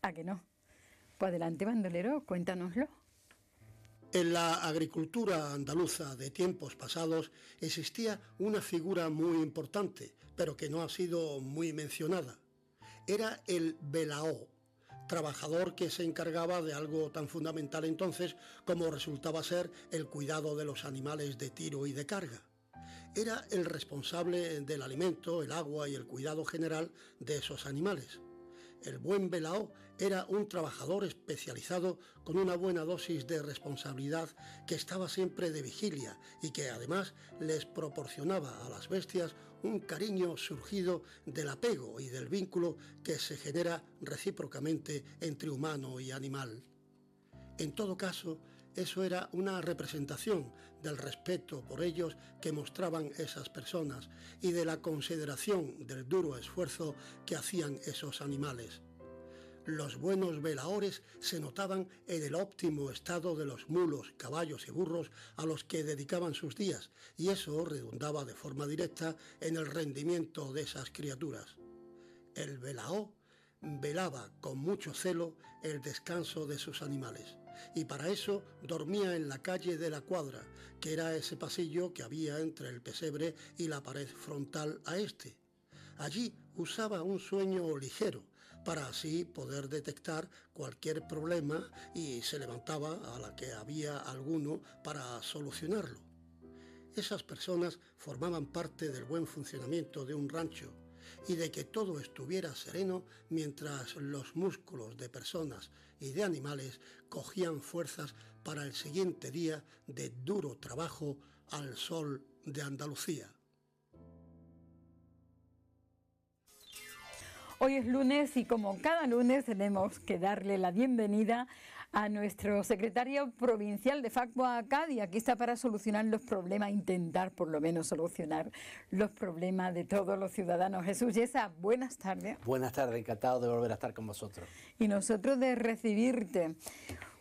¿A que no? Pues adelante, bandolero, cuéntanoslo. En la agricultura andaluza de tiempos pasados existía una figura muy importante, pero que no ha sido muy mencionada. Era el Velao, trabajador que se encargaba de algo tan fundamental entonces como resultaba ser el cuidado de los animales de tiro y de carga. Era el responsable del alimento, el agua y el cuidado general de esos animales. El buen Velao era un trabajador especializado con una buena dosis de responsabilidad que estaba siempre de vigilia y que además les proporcionaba a las bestias un cariño surgido del apego y del vínculo que se genera recíprocamente entre humano y animal. En todo caso, eso era una representación del respeto por ellos que mostraban esas personas y de la consideración del duro esfuerzo que hacían esos animales. Los buenos velaores se notaban en el óptimo estado de los mulos, caballos y burros a los que dedicaban sus días, y eso redundaba de forma directa en el rendimiento de esas criaturas. El velao velaba con mucho celo el descanso de sus animales, y para eso dormía en la calle de la cuadra, que era ese pasillo que había entre el pesebre y la pared frontal a este. Allí usaba un sueño ligero, para así poder detectar cualquier problema, y se levantaba a la que había alguno para solucionarlo. Esas personas formaban parte del buen funcionamiento de un rancho, y de que todo estuviera sereno mientras los músculos de personas y de animales cogían fuerzas para el siguiente día de duro trabajo al sol de Andalucía. Hoy es lunes y como cada lunes tenemos que darle la bienvenida a nuestro secretario provincial de FACUA Cádiz. Aquí está para solucionar los problemas, intentar por lo menos solucionar los problemas de todos los ciudadanos. Jesús Yesa, buenas tardes. Buenas tardes, encantado de volver a estar con vosotros. Y nosotros de recibirte.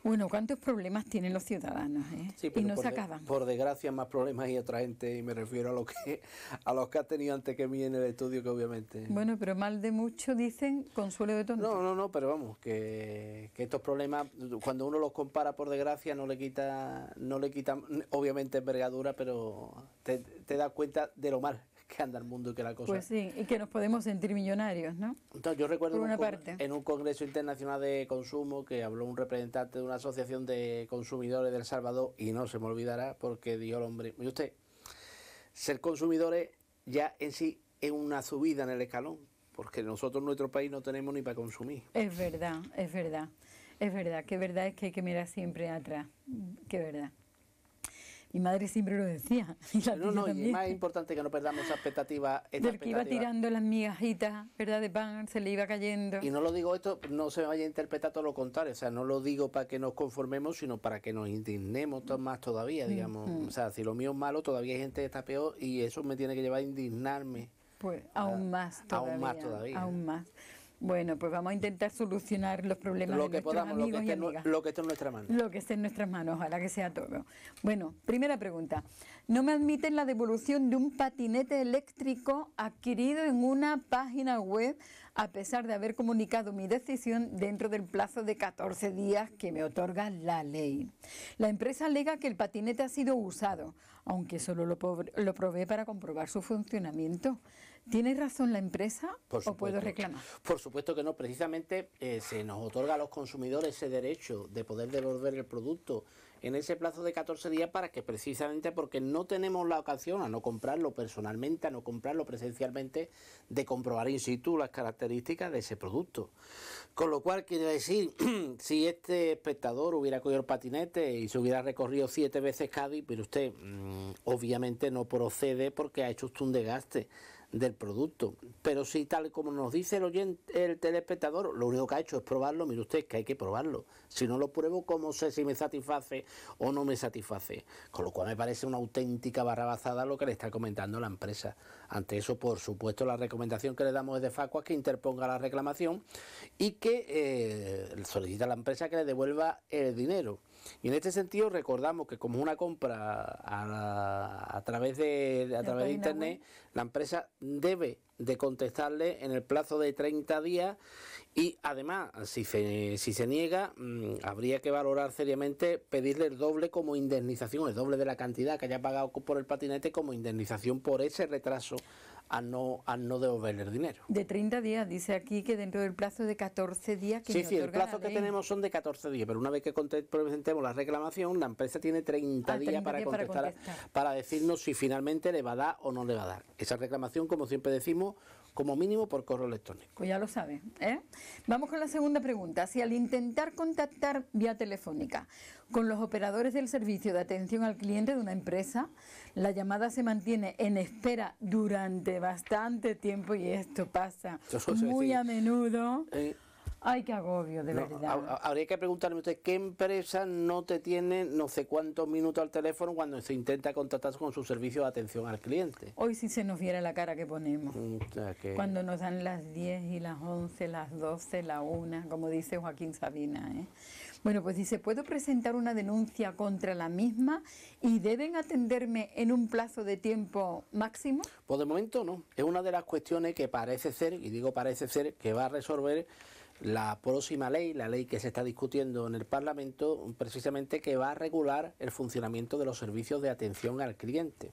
Bueno, ¿cuántos problemas tienen los ciudadanos? ¿eh? Sí, y no se acaban. Por desgracia, más problemas y otra gente, y me refiero a, lo que, a los que ha tenido antes que mí en el estudio, que obviamente... Bueno, pero mal de mucho dicen, consuelo de tonto. No, no, no, pero vamos, que, que estos problemas, cuando uno los compara, por desgracia, no le quita, no le quita obviamente envergadura, pero te, te das cuenta de lo mal que anda el mundo y que la cosa... Pues sí, y que nos podemos sentir millonarios, ¿no? Entonces, yo recuerdo por una un parte. en un congreso internacional de consumo que habló un representante de una asociación de consumidores del Salvador, y no se me olvidará, porque dijo el hombre, y usted, ser consumidores ya en sí es una subida en el escalón, porque nosotros en nuestro país no tenemos ni para consumir. Es verdad, es verdad, es verdad, que verdad es que hay que mirar siempre atrás, que verdad. Mi madre siempre lo decía. Y la no, no, también. Y más importante que no perdamos esa expectativa. Esta Del que expectativa. Iba tirando las migajitas, ¿verdad? De pan, se le iba cayendo. Y no lo digo esto, no se me vaya a interpretar todo lo contrario. O sea, no lo digo para que nos conformemos, sino para que nos indignemos más todavía, digamos. Mm-hmm. O sea, si lo mío es malo, todavía hay gente que está peor y eso me tiene que llevar a indignarme. Pues aún más todavía. Aún más todavía. Aún más. Bueno, pues vamos a intentar solucionar los problemas lo de que podamos, amigos lo que y amigas. Lo que esté en nuestras manos. Lo que esté en nuestras manos, ojalá que sea todo. Bueno, primera pregunta. No me admiten la devolución de un patinete eléctrico adquirido en una página web, a pesar de haber comunicado mi decisión dentro del plazo de catorce días que me otorga la ley. La empresa alega que el patinete ha sido usado, aunque solo lo, lo probé para comprobar su funcionamiento. ¿Tiene razón la empresa o puedo reclamar? Por supuesto que no, precisamente eh, se nos otorga a los consumidores ese derecho de poder devolver el producto en ese plazo de catorce días para que precisamente porque no tenemos la ocasión a no comprarlo personalmente, a no comprarlo presencialmente, de comprobar in situ las características de ese producto. Con lo cual quiere decir, si este espectador hubiera cogido el patinete y se hubiera recorrido siete veces Cádiz, pero usted mmm, obviamente no procede porque ha hecho usted un desgaste del producto. Pero si tal como nos dice el oyente, el telespectador, lo único que ha hecho es probarlo, mire usted que hay que probarlo. Si no lo pruebo, ¿cómo sé si me satisface o no me satisface? Con lo cual me parece una auténtica barrabasada lo que le está comentando la empresa. Ante eso, por supuesto, la recomendación que le damos es de FACUA que interponga la reclamación y que eh, solicita a la empresa que le devuelva el dinero. Y en este sentido recordamos que como una compra a, la, a través de a través de internet, la empresa debe de contestarle en el plazo de treinta días y además si se, si se niega mmm, habría que valorar seriamente pedirle el doble como indemnización, el doble de la cantidad que haya pagado por el patinete como indemnización por ese retraso al no, al no devolver el dinero. De treinta días, dice aquí que dentro del plazo de catorce días que sí, sí, el plazo que tenemos son de catorce días, pero una vez que presentemos la reclamación, la empresa tiene treinta días para contestar, para decirnos si finalmente le va a dar o no le va a dar. Esa reclamación, como siempre decimos, como mínimo por correo electrónico. Pues ya lo saben, ¿eh? Vamos con la segunda pregunta. Si al intentar contactar vía telefónica con los operadores del servicio de atención al cliente de una empresa, la llamada se mantiene en espera durante bastante tiempo, y esto pasa muy a menudo... Eh. Ay, qué agobio, de no, verdad. Habría que preguntarme usted, ¿qué empresa no te tiene no sé cuántos minutos al teléfono cuando se intenta contactar con su servicio de atención al cliente? Hoy sí se nos viera la cara que ponemos. O sea, que... Cuando nos dan las diez y las once, las doce, la una, como dice Joaquín Sabina, ¿eh? Bueno, pues dice, puedo presentar una denuncia contra la misma y deben atenderme en un plazo de tiempo máximo. Pues de momento no. Es una de las cuestiones que parece ser, y digo parece ser, que va a resolver la próxima ley, la ley que se está discutiendo en el Parlamento, precisamente que va a regular el funcionamiento de los servicios de atención al cliente.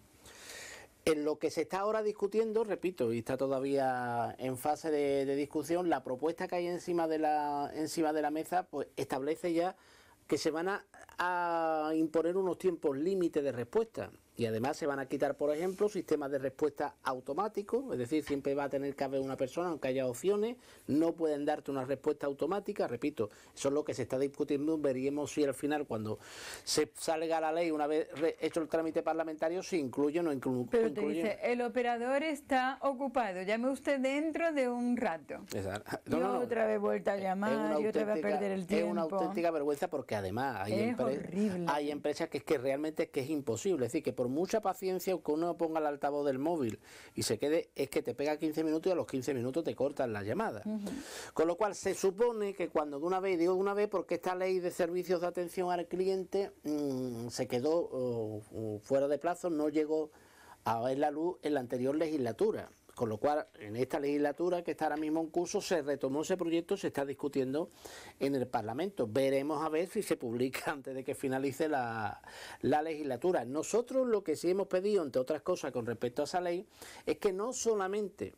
En lo que se está ahora discutiendo, repito, y está todavía en fase de, de discusión, la propuesta que hay encima de la, encima de la mesa, pues establece ya que se van a, a imponer unos tiempos límite de respuesta. Y además se van a quitar, por ejemplo, sistemas de respuesta automáticos, es decir, siempre va a tener que haber una persona, aunque haya opciones, no pueden darte una respuesta automática, repito, eso es lo que se está discutiendo, veríamos si al final cuando se salga la ley, una vez hecho el trámite parlamentario, si incluye o no incluye. Pero te incluye... dice, el operador está ocupado, llame usted dentro de un rato. Exacto. No, yo no, no, otra vez vuelta a llamar, yo otra vez a perder el tiempo. Es una auténtica vergüenza porque además hay, empre hay empresas que es que realmente es que es imposible, es decir, que por mucha paciencia o que uno ponga el altavoz del móvil y se quede, es que te pega quince minutos y a los quince minutos te cortan la llamada. Uh-huh. Con lo cual se supone que cuando de una vez, digo de una vez porque esta ley de servicios de atención al cliente mmm, se quedó oh, oh, fuera de plazo, no llegó a ver la luz en la anterior legislatura. Con lo cual, en esta legislatura que está ahora mismo en curso, se retomó ese proyecto, se está discutiendo en el Parlamento. Veremos a ver si se publica antes de que finalice la, la legislatura. Nosotros lo que sí hemos pedido, entre otras cosas, con respecto a esa ley, es que no solamente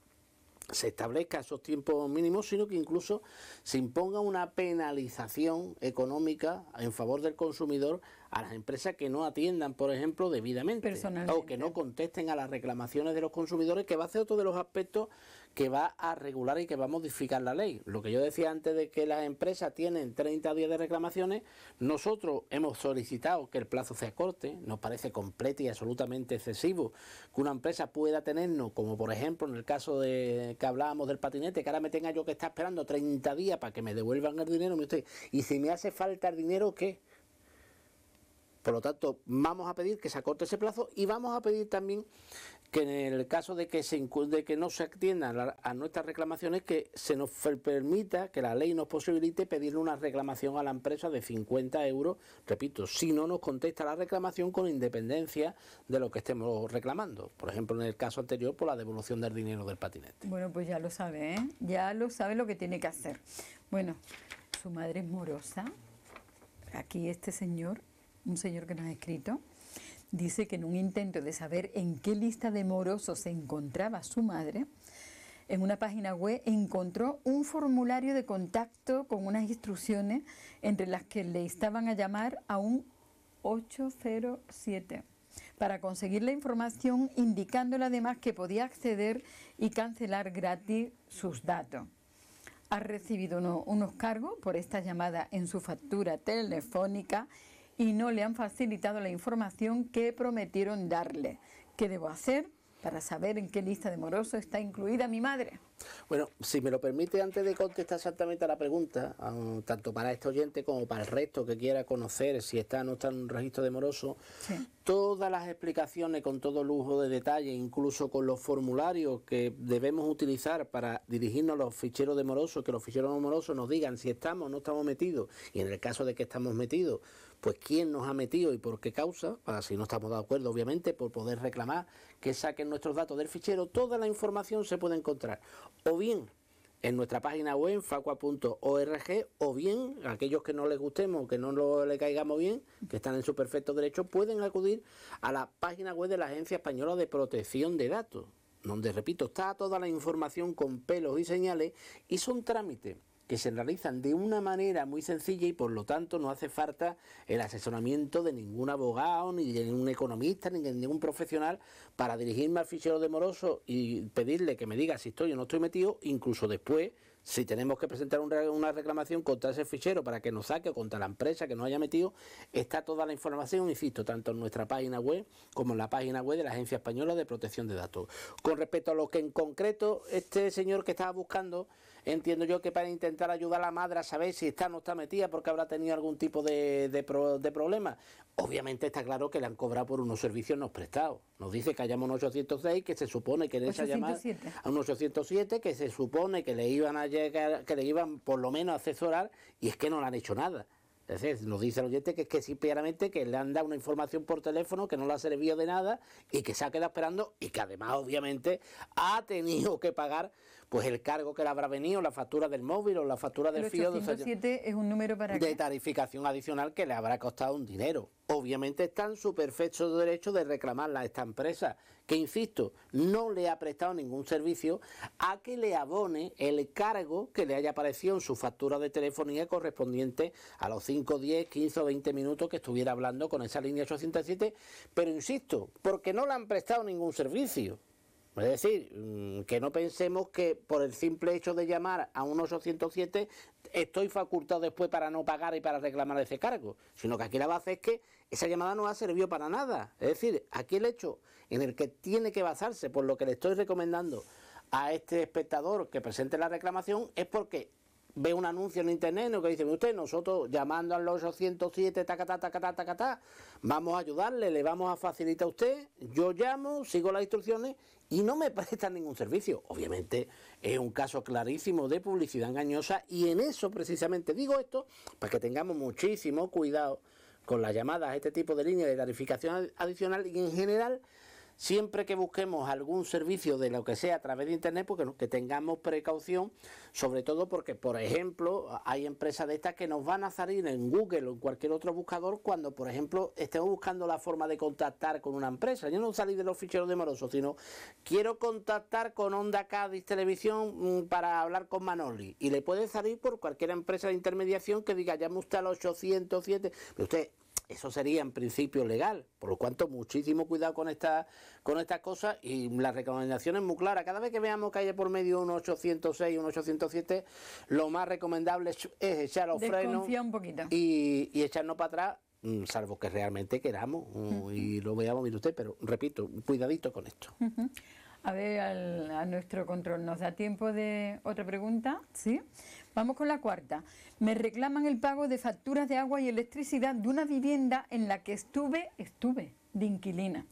se establezca esos tiempos mínimos, sino que incluso se imponga una penalización económica en favor del consumidor a las empresas que no atiendan, por ejemplo, debidamente o que no contesten a las reclamaciones de los consumidores, que va a ser otro de los aspectos que va a regular y que va a modificar la ley. Lo que yo decía antes de que las empresas tienen treinta días de reclamaciones, nosotros hemos solicitado que el plazo sea corte, nos parece completo y absolutamente excesivo que una empresa pueda tenernos, como por ejemplo en el caso de que hablábamos del patinete, que ahora me tenga yo que estar esperando treinta días para que me devuelvan el dinero, mire usted, y si me hace falta el dinero, ¿qué? Por lo tanto, vamos a pedir que se acorte ese plazo y vamos a pedir también que en el caso de que, se, de que no se atiendan a nuestras reclamaciones, que se nos permita, que la ley nos posibilite pedirle una reclamación a la empresa de cincuenta euros, repito, si no nos contesta la reclamación con independencia de lo que estemos reclamando. Por ejemplo, en el caso anterior, por la devolución del dinero del patinete. Bueno, pues ya lo sabe, ¿eh? Ya lo sabe lo que tiene que hacer. Bueno, su madre es morosa, aquí este señor, un señor que nos ha escrito, dice que en un intento de saber en qué lista de morosos se encontraba su madre, en una página web encontró un formulario de contacto con unas instrucciones entre las que le instaban a llamar a un ocho cero siete para conseguir la información, indicándole además que podía acceder y cancelar gratis sus datos. Ha recibido uno, unos cargos por esta llamada en su factura telefónica y no le han facilitado la información que prometieron darle. ¿Qué debo hacer? para saber en qué lista de morosos está incluida mi madre. Bueno, si me lo permite, antes de contestar exactamente a la pregunta, tanto para este oyente como para el resto que quiera conocer si está o no está en un registro de morosos, sí, todas las explicaciones con todo lujo de detalle, incluso con los formularios que debemos utilizar para dirigirnos a los ficheros de morosos, que los ficheros de morosos nos digan si estamos o no estamos metidos, y en el caso de que estamos metidos, pues quién nos ha metido y por qué causa, para si no estamos de acuerdo, obviamente, por poder reclamar que saquen nuestros datos del fichero. Toda la información se puede encontrar o bien en nuestra página web facua punto org, o bien aquellos que no les gustemos, que no lo, le caigamos bien, que están en su perfecto derecho, pueden acudir a la página web de la Agencia Española de Protección de Datos, donde, repito, está toda la información con pelos y señales, y son trámites que se realizan de una manera muy sencilla y por lo tanto no hace falta el asesoramiento de ningún abogado, ni de ningún economista, ni de ningún profesional para dirigirme al fichero de moroso y pedirle que me diga si estoy o no estoy metido. Incluso después, si tenemos que presentar una reclamación contra ese fichero para que nos saque o contra la empresa que nos haya metido, está toda la información, insisto, tanto en nuestra página web como en la página web de la Agencia Española de Protección de Datos. Con respecto a lo que en concreto este señor que estaba buscando, entiendo yo que para intentar ayudar a la madre a saber si está o no está metida porque habrá tenido algún tipo de, de, pro, de problema. Obviamente está claro que le han cobrado por unos servicios no prestados. Nos dice que hayamos un ochocientos seis, que se supone que en esa llamada a un ochocientos siete, que se supone que le iban a llegar, que le iban por lo menos a asesorar, y es que no le han hecho nada. Entonces nos dice el oyente que es que simplemente que le han dado una información por teléfono que no le ha servido de nada y que se ha quedado esperando, y que además obviamente ha tenido que pagar pues el cargo que le habrá venido, la factura del móvil o la factura del fío. El ochocientos siete es un número para de tarificación adicional que le habrá costado un dinero. Obviamente está en su perfecto derecho de reclamarla a esta empresa, que insisto, no le ha prestado ningún servicio, a que le abone el cargo que le haya aparecido en su factura de telefonía correspondiente a los cinco, diez, quince o veinte minutos que estuviera hablando con esa línea ochocientos siete, pero insisto, porque no le han prestado ningún servicio. Es decir, que no pensemos que por el simple hecho de llamar a un ochocientos siete estoy facultado después para no pagar y para reclamar ese cargo, sino que aquí la base es que esa llamada no ha servido para nada. Es decir, aquí el hecho en el que tiene que basarse, por lo que le estoy recomendando a este espectador que presente la reclamación, es porque ve un anuncio en internet en el que dice: usted, nosotros llamando al ochocientos siete, taca, taca, taca, taca, taca, vamos a ayudarle, le vamos a facilitar a usted, yo llamo, sigo las instrucciones y no me prestan ningún servicio. Obviamente es un caso clarísimo de publicidad engañosa, y en eso precisamente digo esto, para que tengamos muchísimo cuidado con las llamadas a este tipo de líneas de tarificación adicional, y en general siempre que busquemos algún servicio de lo que sea a través de internet, porque que tengamos precaución, sobre todo porque, por ejemplo, hay empresas de estas que nos van a salir en Google o en cualquier otro buscador cuando, por ejemplo, estemos buscando la forma de contactar con una empresa. Yo no salí de los ficheros de morosos, sino quiero contactar con Onda Cádiz Televisión para hablar con Manolí, y le puede salir por cualquier empresa de intermediación que diga: llame usted al ochocientos siete, pero usted... Eso sería en principio legal, por lo cuanto muchísimo cuidado con estas con estas cosas, y la recomendación es muy clara. Cada vez que veamos que haya por medio un ochocientos seis, un ochocientos siete, lo más recomendable es echar los frenos un poquito y, y echarnos para atrás, salvo que realmente queramos uh-huh. y lo veamos, mire usted, pero repito, cuidadito con esto. Uh-huh. A ver, al, a nuestro control, ¿nos da tiempo de otra pregunta? Sí. Vamos con la cuarta. Me reclaman el pago de facturas de agua y electricidad de una vivienda en la que estuve, estuve, de inquilina.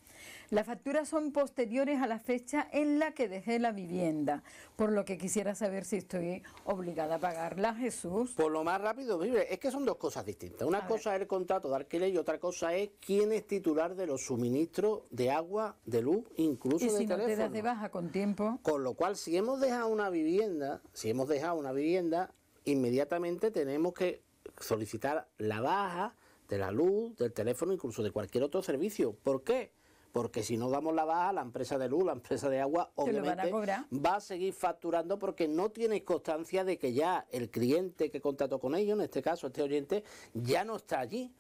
Las facturas son posteriores a la fecha en la que dejé la vivienda, por lo que quisiera saber si estoy obligada a pagarla, Jesús. Por lo más rápido, es que son dos cosas distintas. Una a cosa ver. es el contrato de alquiler, y otra cosa es quién es titular de los suministros de agua, de luz, incluso de teléfono. Y si no te das de baja con tiempo. Con lo cual, si hemos dejado una vivienda, si hemos dejado una vivienda, inmediatamente tenemos que solicitar la baja de la luz, del teléfono, incluso de cualquier otro servicio. ¿Por qué? Porque si no damos la baja, la empresa de luz, la empresa de agua, obviamente a va a seguir facturando, porque no tiene constancia de que ya el cliente que contrató con ellos, en este caso este oyente, ya no está allí.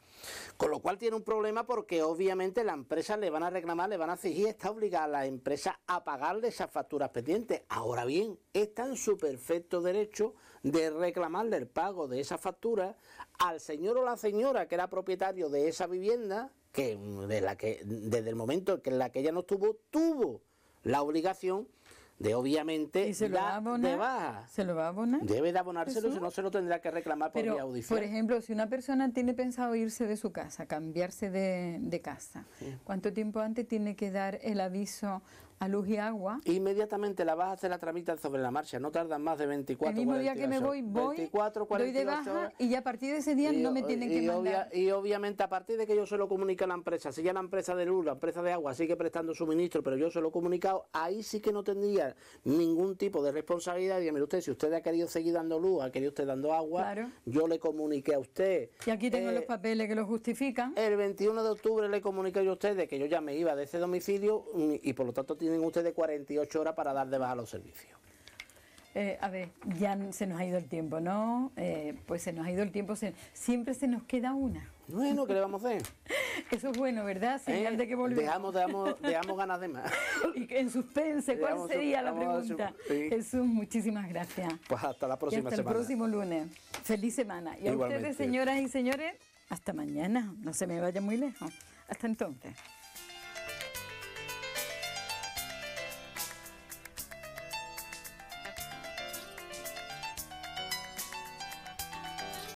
Con lo cual tiene un problema, porque obviamente la empresa le van a reclamar, le van a exigir, está obligada a la empresa a pagarle esas facturas pendientes. Ahora bien, está en su perfecto derecho de reclamarle el pago de esa factura al señor o la señora que era propietario de esa vivienda, que de la que desde el momento en que la que ella no estuvo, tuvo la obligación de obviamente se la abonar, de baja. ¿Se lo va a abonar? Debe de abonárselo, si no se lo tendrá que reclamar por vía judicial. Por ejemplo, si una persona tiene pensado irse de su casa, cambiarse de, de casa, sí. ¿cuánto tiempo antes tiene que dar el aviso a Luz y Agua? Inmediatamente la baja se la tramita sobre la marcha, no tardan más de veinticuatro horas. El mismo día que me voy, voy, veinticuatro, cuarenta, doy de baja y ya a partir de ese día y, no me tienen que mandar. Obvia, y obviamente a partir de que yo se lo comunique a la empresa, si ya la empresa de luz, la empresa de agua sigue prestando suministro, pero yo se lo he comunicado, ahí sí que no tendría ningún tipo de responsabilidad. Dígame usted, si usted ha querido seguir dando luz, ha querido usted dando agua, claro. yo le comuniqué a usted. Y aquí tengo eh, los papeles que lo justifican. El veintiuno de octubre le comuniqué yo a usted de que yo ya me iba de ese domicilio y por lo tanto tienen ustedes cuarenta y ocho horas para dar de baja los servicios. Eh, a ver, ya se nos ha ido el tiempo, ¿no? Eh, pues se nos ha ido el tiempo, se, siempre se nos queda una. Bueno, ¿qué le vamos a hacer? Eso es bueno, ¿verdad? Señal eh, de que volvemos. Dejamos, dejamos, dejamos ganas de más. Y en suspense, ¿cuál dejamos, sería la pregunta? Su, sí. Jesús, muchísimas gracias. Pues hasta la próxima semana. Hasta el próximo lunes. Feliz semana. Y a Igualmente. ustedes, señoras y señores, hasta mañana. No se me vaya muy lejos. Hasta entonces.